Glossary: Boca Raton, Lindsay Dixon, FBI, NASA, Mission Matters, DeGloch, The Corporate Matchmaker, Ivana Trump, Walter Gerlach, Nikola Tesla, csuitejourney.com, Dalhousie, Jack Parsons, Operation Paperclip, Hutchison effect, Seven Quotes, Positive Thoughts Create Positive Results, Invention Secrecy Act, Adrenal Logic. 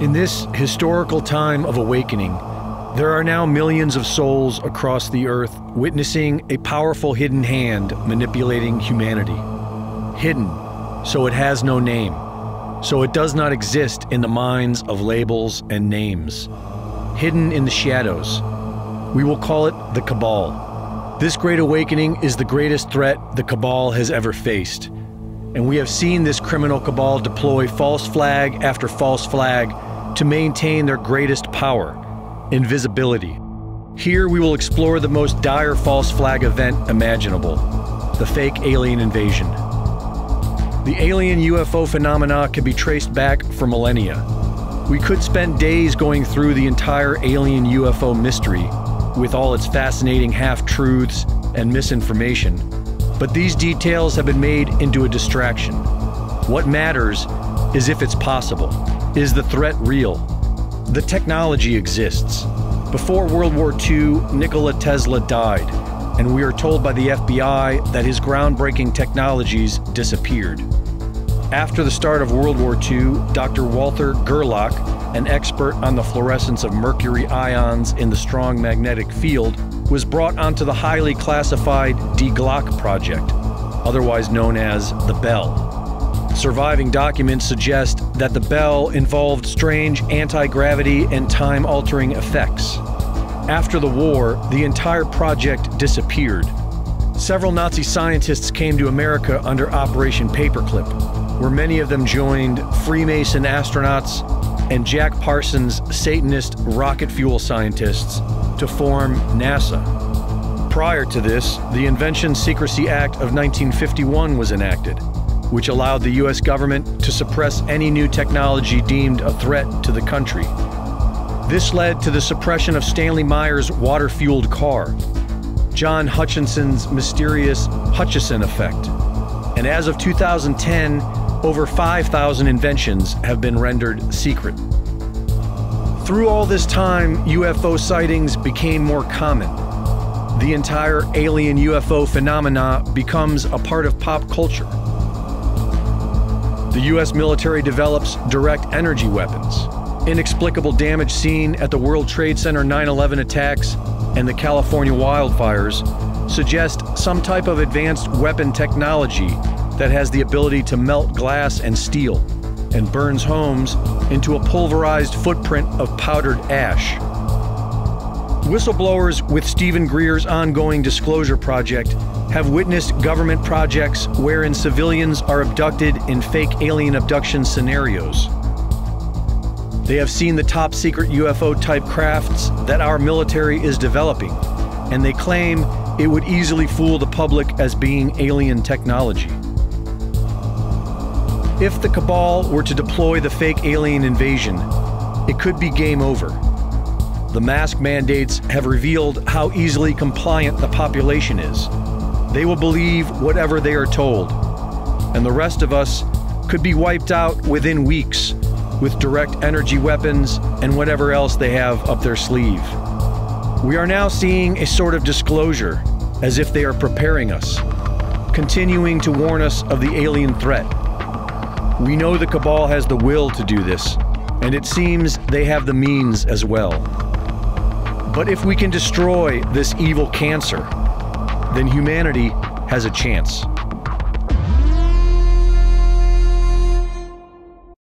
In this historical time of awakening, there are now millions of souls across the earth witnessing a powerful hidden hand manipulating humanity. Hidden, so it has no name, so it does not exist in the minds of labels and names. Hidden in the shadows. We will call it the Cabal. This Great Awakening is the greatest threat the Cabal has ever faced. And we have seen this criminal Cabal deploy false flag after false flag to maintain their greatest power, invisibility. Here we will explore the most dire false flag event imaginable, the fake alien invasion. The alien UFO phenomena can be traced back for millennia. We could spend days going through the entire alien UFO mystery with all its fascinating half-truths and misinformation, but these details have been made into a distraction. What matters is if it's possible. Is the threat real? The technology exists. Before World War II, Nikola Tesla died, and we are told by the FBI that his groundbreaking technologies disappeared. After the start of World War II, Dr. Walter Gerlach, an expert on the fluorescence of mercury ions in the strong magnetic field, was brought onto the highly classified DeGloch project, otherwise known as the Bell. Surviving documents suggest that the Bell involved strange anti-gravity and time-altering effects. After the war, the entire project disappeared. Several Nazi scientists came to America under Operation Paperclip, where many of them joined Freemason astronauts and Jack Parsons' Satanist rocket fuel scientists to form NASA. Prior to this, the Invention Secrecy Act of 1951 was enacted, which allowed the U.S. government to suppress any new technology deemed a threat to the country. This led to the suppression of Stanley Meyer's water-fueled car, John Hutchison's mysterious Hutchison effect. And as of 2010, over 5,000 inventions have been rendered secret. Through all this time, UFO sightings became more common. The entire alien UFO phenomena becomes a part of pop culture. The U.S. military develops direct energy weapons. Inexplicable damage seen at the World Trade Center 9/11 attacks and the California wildfires suggest some type of advanced weapon technology that has the ability to melt glass and steel and burns homes into a pulverized footprint of powdered ash. Whistleblowers with Stephen Greer's ongoing disclosure project have witnessed government projects wherein civilians are abducted in fake alien abduction scenarios. They have seen the top-secret UFO-type crafts that our military is developing, and they claim it would easily fool the public as being alien technology. If the Cabal were to deploy the fake alien invasion, it could be game over. The mask mandates have revealed how easily compliant the population is. They will believe whatever they are told, and the rest of us could be wiped out within weeks with direct energy weapons and whatever else they have up their sleeve. We are now seeing a sort of disclosure, as if they are preparing us, continuing to warn us of the alien threat. We know the Cabal has the will to do this, and it seems they have the means as well. But if we can destroy this evil cancer, then humanity has a chance.